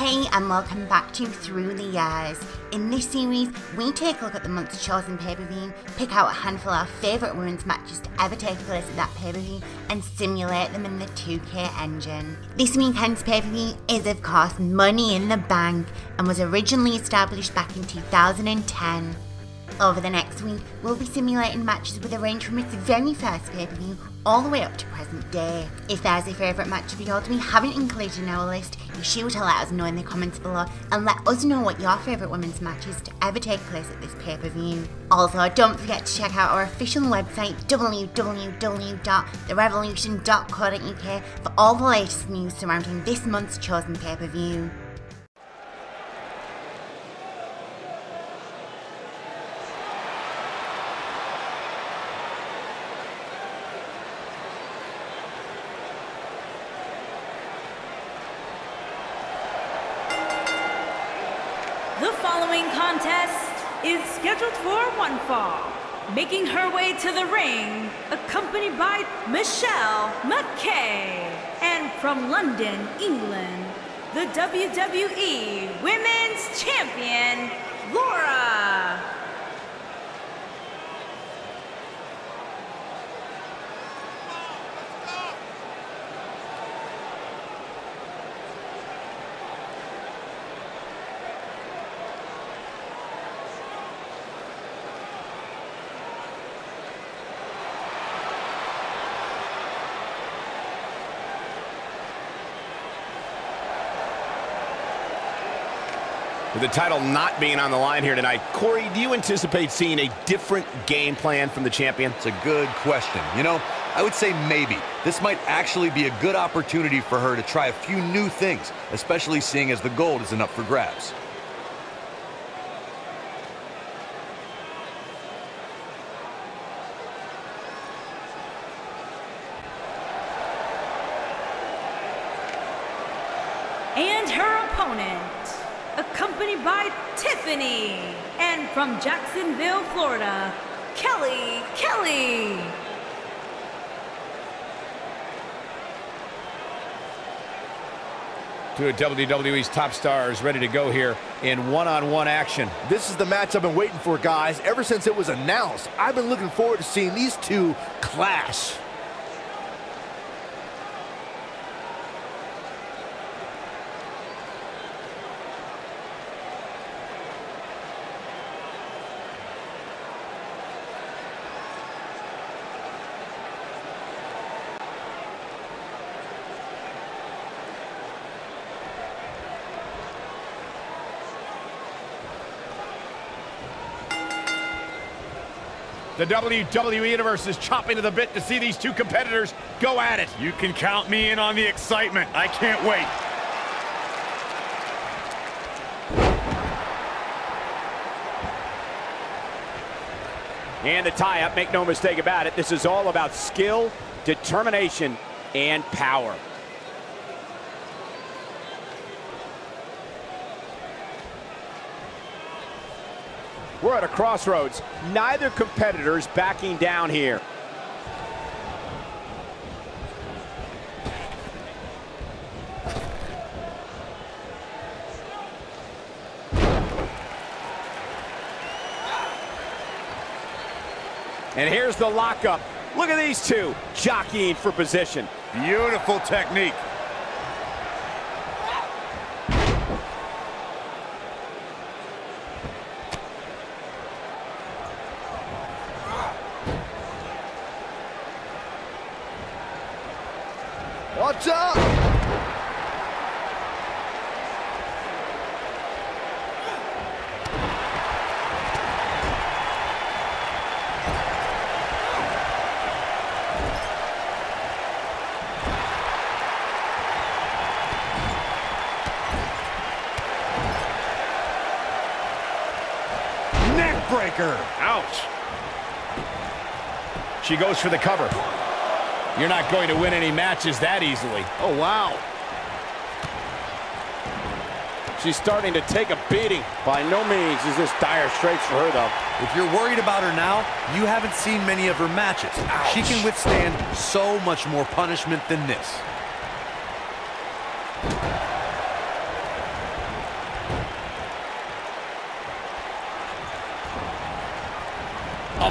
Hey, and welcome back to Through the Years. In this series, we take a look at the month's chosen pay-per-view, pick out a handful of our favourite women's matches to ever take place at that pay-per-view, and simulate them in the 2K engine. This weekend's pay-per-view is, of course, Money in the Bank, and was originally established back in 2010. Over the next week, we'll be simulating matches with a range from its very first pay-per-view all the way up to present day. If there's a favourite match of yours we haven't included in our list, be sure to let us know in the comments below and let us know what your favourite women's match is to ever take place at this pay-per-view. Also, don't forget to check out our official website www.therevolution.co.uk for all the latest news surrounding this month's chosen pay-per-view. The following contest is scheduled for one fall. Making her way to the ring, accompanied by Michelle McKay. And from London, England, the WWE Women's Champion, Laura. With the title not being on the line here tonight, Corey, do you anticipate seeing a different game plan from the champion? It's a good question. You know, I would say maybe. This might actually be a good opportunity for her to try a few new things, especially seeing as the gold isn't up for grabs. And her opponent, accompanied by Tiffany, and from Jacksonville, Florida, Kelly Kelly. Two of WWE's top stars ready to go here in one-on-one action. This is the match I've been waiting for, guys. Ever since it was announced, I've been looking forward to seeing these two clash. The WWE Universe is chomping at the bit to see these two competitors go at it. You can count me in on the excitement. I can't wait. And the tie-up, make no mistake about it. This is all about skill, determination, and power. We're at a crossroads. Neither competitor's backing down here. And here's the lockup. Look at these two jockeying for position. Beautiful technique. Watch out! Neck breaker! Ouch! She goes for the cover. You're not going to win any matches that easily. Oh, wow. She's starting to take a beating. By no means is this dire straits for her, though. If you're worried about her now, you haven't seen many of her matches. Ouch. She can withstand so much more punishment than this.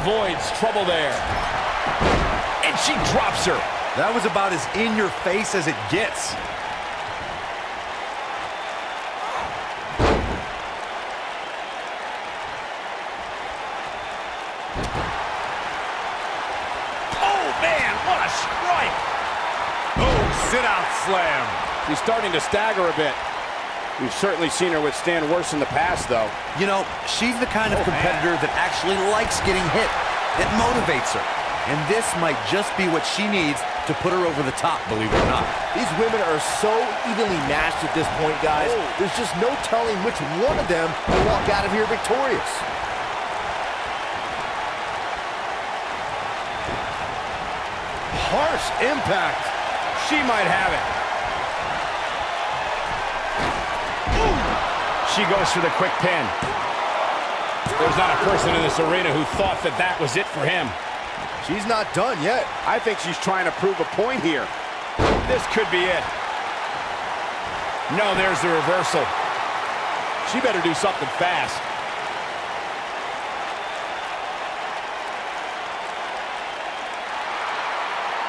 avoids trouble there. And she drops her. That was about as in your face as it gets. Slam. She's starting to stagger a bit. We've certainly seen her withstand worse in the past, though. You know, she's the kind of competitor that actually likes getting hit. It motivates her. And this might just be what she needs to put her over the top, believe it or not. These women are so evenly matched at this point, guys. Oh. There's just no telling which one of them will walk out of here victorious. Harsh impact. She might have it. Ooh. She goes for the quick pin. There's not a person in this arena who thought that that was it for him. She's not done yet. I think she's trying to prove a point here. This could be it. No, there's the reversal. She better do something fast.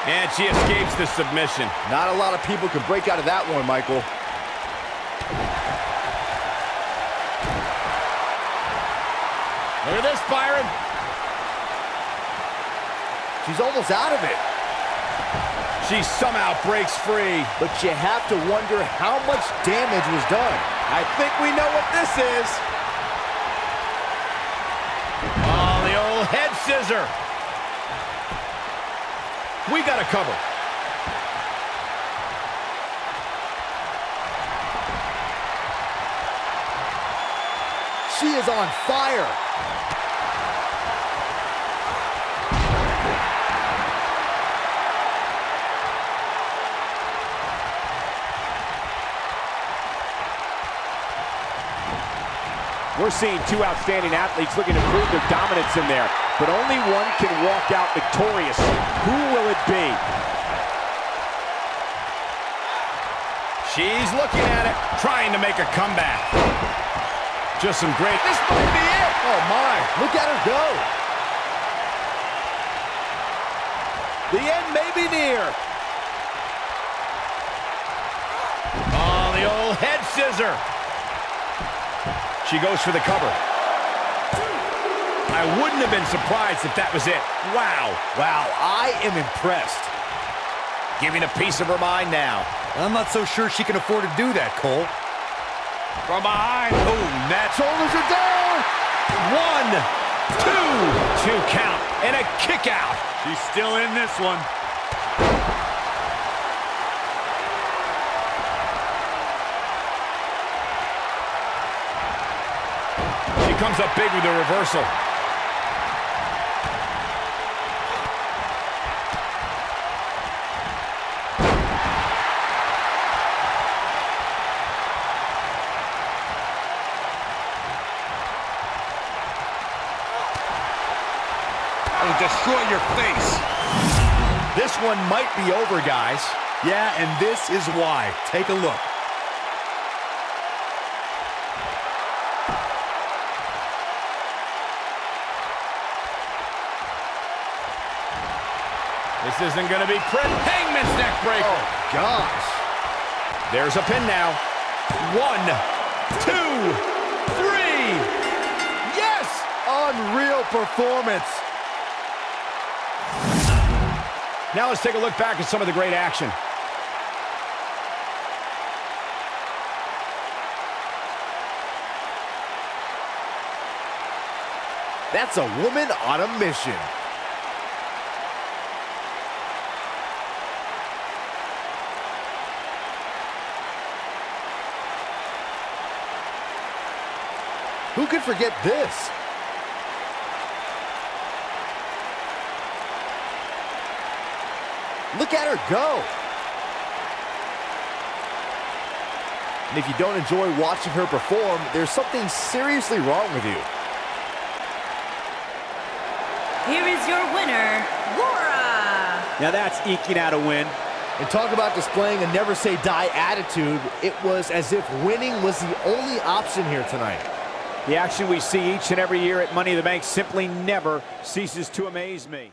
And she escapes the submission. Not a lot of people can break out of that one, Michael. Look at this, Byron. She's almost out of it. She somehow breaks free. But you have to wonder how much damage was done. I think we know what this is. Oh, the old head scissor. We got to cover. She is on fire. We're seeing two outstanding athletes looking to prove their dominance in there. But only one can walk out victorious. Who will it be? She's looking at it, trying to make a comeback. Just some great... This might be it! Oh, my. Look at her go. The end may be near. Oh, the old head scissor. She goes for the cover. I wouldn't have been surprised if that was it. Wow. Wow, I am impressed. Giving a piece of her mind now. I'm not so sure she can afford to do that, Cole. From behind. Oh, that shoulders are down. One, two count, and a kick out. She's still in this one. She comes up big with a reversal. Destroy your face. This one might be over, guys. Yeah, and this is why. Take a look. This isn't going to be pretty. Hangman's neck breaker. Oh, gosh. There's a pin now. One, two, three. Yes! Unreal performance. Now let's take a look back at some of the great action. That's a woman on a mission. Who could forget this? Look at her go. And if you don't enjoy watching her perform, there's something seriously wrong with you. Here is your winner, Laura. Now that's eking out a win. And talk about displaying a never-say-die attitude. It was as if winning was the only option here tonight. The action we see each and every year at Money in the Bank simply never ceases to amaze me.